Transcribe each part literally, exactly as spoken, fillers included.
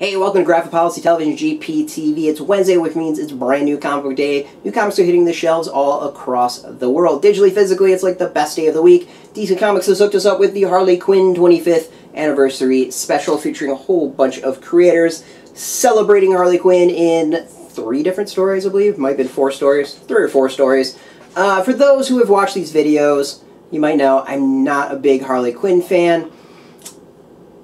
Hey, welcome to Graphic Policy Television, G P T V. It's Wednesday, which means it's brand new comic book day. New comics are hitting the shelves all across the world. Digitally, physically, it's like the best day of the week. D C Comics has hooked us up with the Harley Quinn twenty-fifth Anniversary Special, featuring a whole bunch of creators celebrating Harley Quinn in three different stories, I believe. Might have been four stories, three or four stories. Uh, for those who have watched these videos, you might know I'm not a big Harley Quinn fan.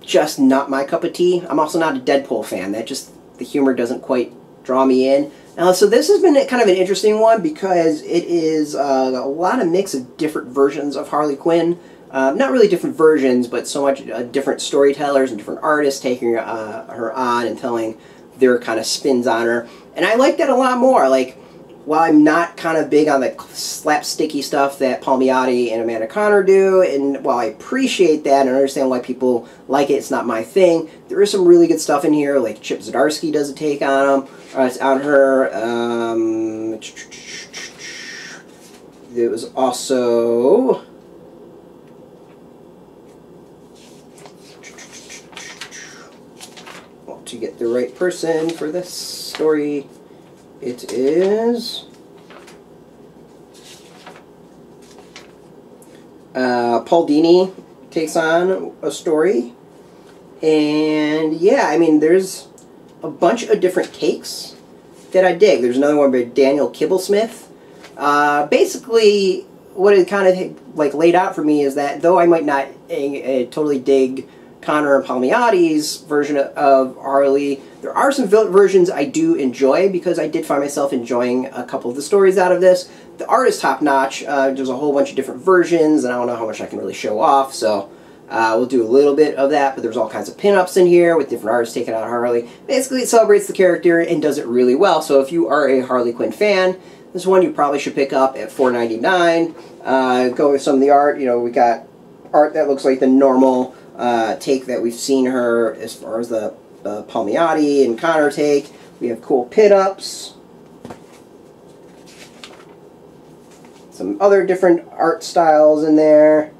Just not my cup of tea. I'm also not a Deadpool fan. That just, the humor doesn't quite draw me in. Uh, so this has been kind of an interesting one because it is uh, a lot of mix of different versions of Harley Quinn. Uh, not really different versions, but so much uh, different storytellers and different artists taking uh, her on and telling their kind of spins on her. And I like that a lot more. Like, while I'm not kind of big on the slapsticky stuff that Palmiotti and Amanda Conner do, and while I appreciate that and understand why people like it, it's not my thing, there is some really good stuff in here, like Chip Zdarsky does a take on him, uh, on her. Um, there was also... want to get the right person for this story. It is uh, Paul Dini takes on a story, and yeah, I mean, there's a bunch of different takes that I dig. There's another one by Daniel Kibblesmith. Uh, basically, what it kind of like laid out for me is that though I might not uh, totally dig Conner and Palmiotti's version of Harley, there are some versions I do enjoy, because I did find myself enjoying a couple of the stories out of this. The art is top-notch. Uh, there's a whole bunch of different versions, and I don't know how much I can really show off, so uh, we'll do a little bit of that, but there's all kinds of pinups in here with different artists taking out Harley. Basically, it celebrates the character and does it really well, so if you are a Harley Quinn fan, this one you probably should pick up at four ninety-nine. Uh, go with some of the art. You know, we got art that looks like the normal Uh, take that we've seen her as far as the uh, Palmiotti and Conner take. We have cool pit-ups. Some other different art styles in there.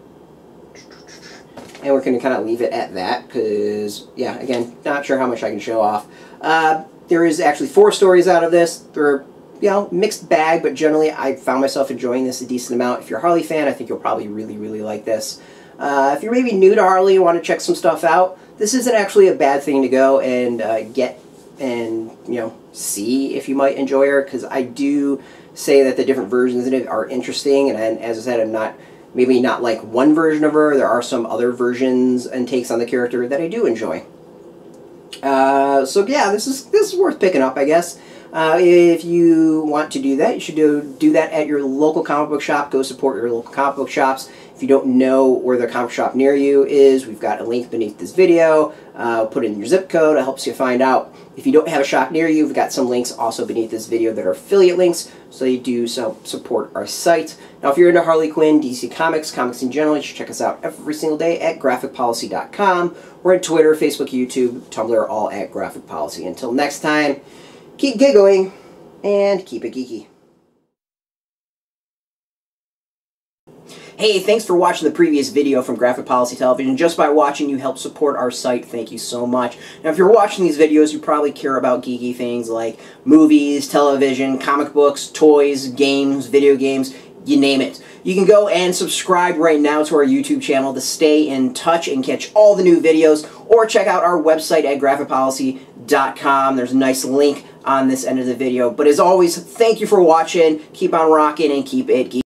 And we're going to kind of leave it at that because, yeah, again, not sure how much I can show off. Uh, there is actually four stories out of this. They're, you know, mixed bag, but generally I found myself enjoying this a decent amount. If you're a Harley fan, I think you'll probably really, really like this. Uh, if you're maybe new to Harley and want to check some stuff out, this isn't actually a bad thing to go and uh, get and, you know, see if you might enjoy her, because I do say that the different versions in it are interesting, and, and as I said, I'm not, maybe not like one version of her. There are some other versions and takes on the character that I do enjoy. Uh, so yeah, this is, this is worth picking up, I guess. Uh, if you want to do that, you should do, do that at your local comic book shop. Go support your local comic book shops. If you don't know where the comic shop near you is, we've got a link beneath this video. Uh, put in your zip code. It helps you find out. If you don't have a shop near you, we've got some links also beneath this video that are affiliate links, so you do so support our site. Now, if you're into Harley Quinn, D C Comics, comics in general, you should check us out every single day at graphic policy dot com. We're on Twitter, Facebook, YouTube, Tumblr, all at Graphic Policy. Until next time, keep giggling, and keep it geeky. Hey, thanks for watching the previous video from Graphic Policy Television. Just by watching, you help support our site. Thank you so much. Now, if you're watching these videos, you probably care about geeky things like movies, television, comic books, toys, games, video games, you name it. You can go and subscribe right now to our YouTube channel to stay in touch and catch all the new videos, or check out our website at graphic policy dot com. There's a nice link on this end of the video. But as always, thank you for watching. Keep on rocking and keep it geeky.